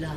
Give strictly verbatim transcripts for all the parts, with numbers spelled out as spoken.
blood.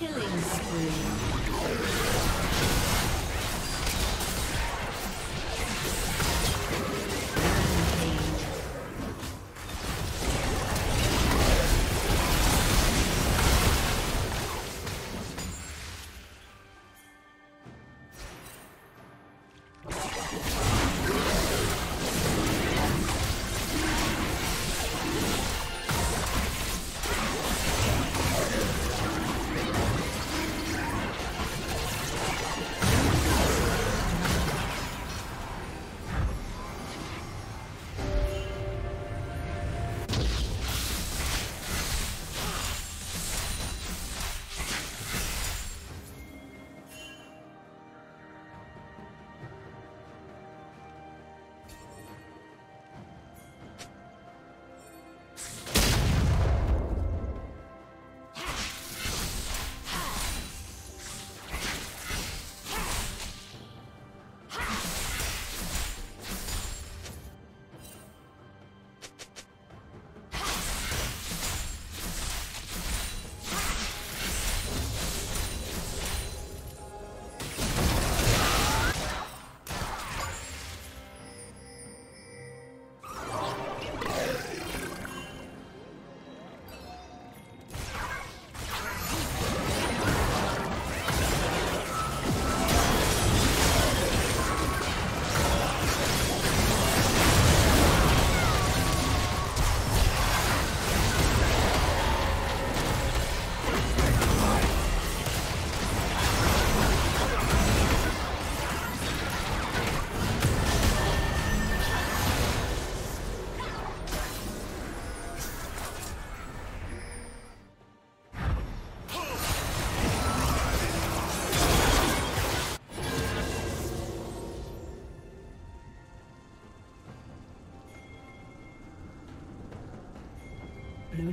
Killing spree. Blue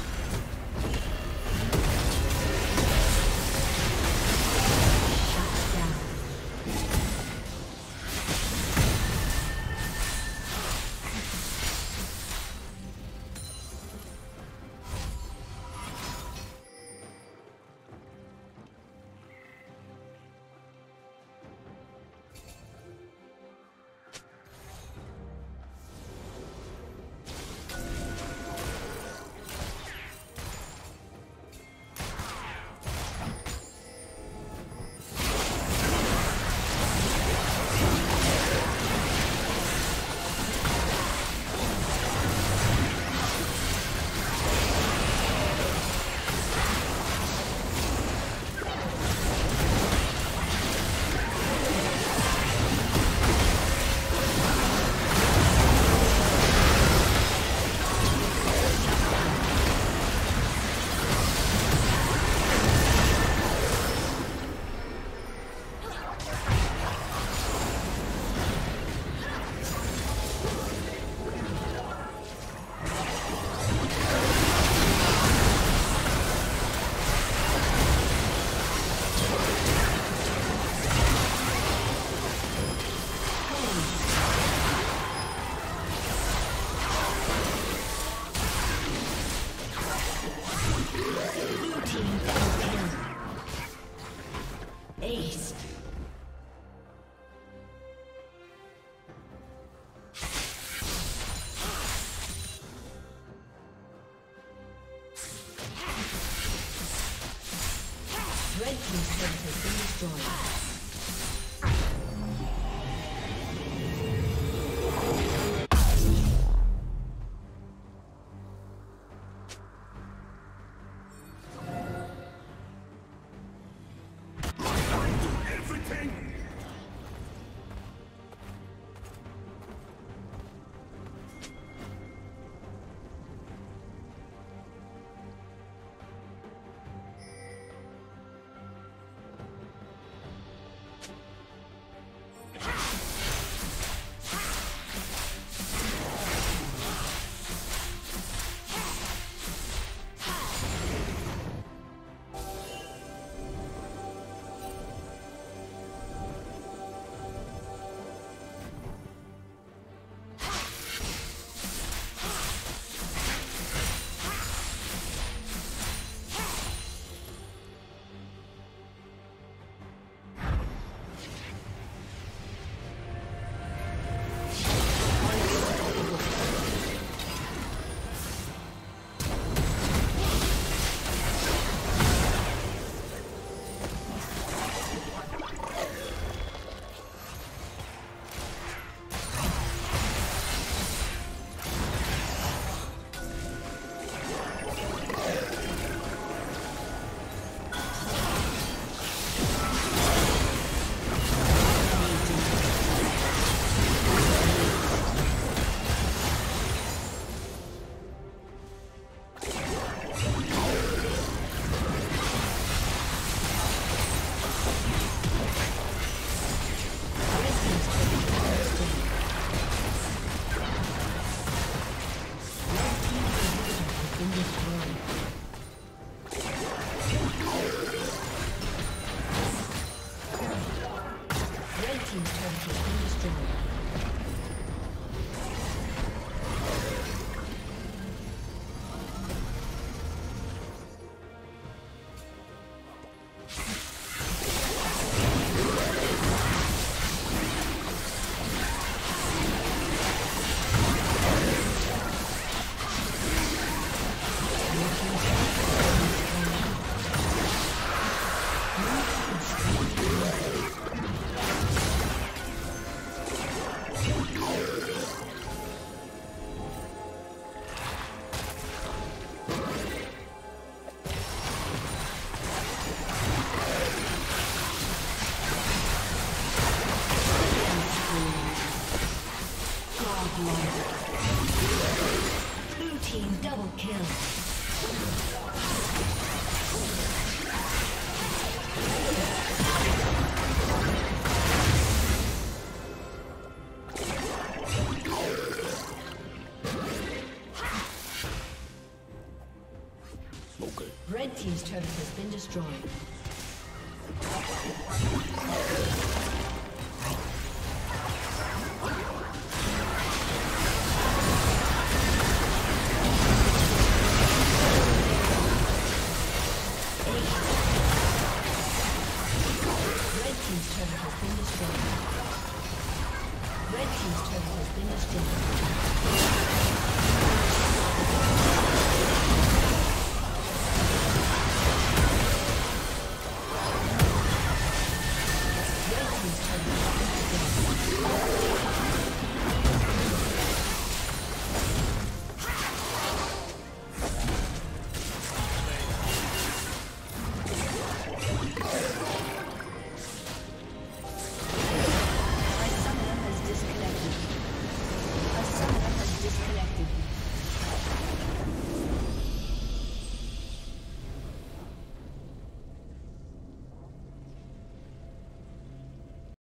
Disconnected.